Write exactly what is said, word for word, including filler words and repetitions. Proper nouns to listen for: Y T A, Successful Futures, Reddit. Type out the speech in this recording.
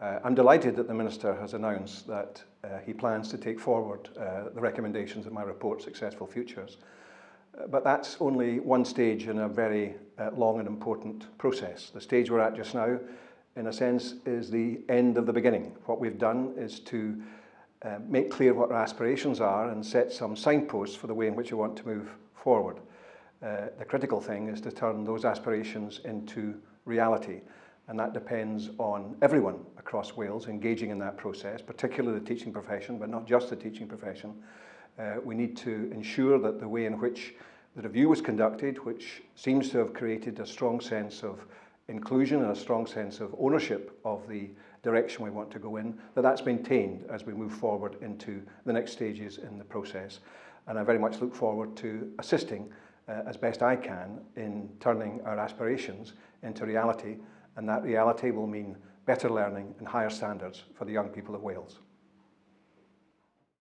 Uh, I'm delighted that the Minister has announced that uh, he plans to take forward uh, the recommendations of my report, Successful Futures. Uh, but that's only one stage in a very uh, long and important process. The stage we're at just now, in a sense, is the end of the beginning. What we've done is to uh, make clear what our aspirations are and set some signposts for the way in which we want to move forward. Uh, the critical thing is to turn those aspirations into reality. And that depends on everyone across Wales engaging in that process, particularly the teaching profession, but not just the teaching profession. Uh, we need to ensure that the way in which the review was conducted, which seems to have created a strong sense of inclusion and a strong sense of ownership of the direction we want to go in, that that's maintained as we move forward into the next stages in the process. And I very much look forward to assisting uh, as best I can in turning our aspirations into reality. And that reality will mean better learning and higher standards for the young people of Wales.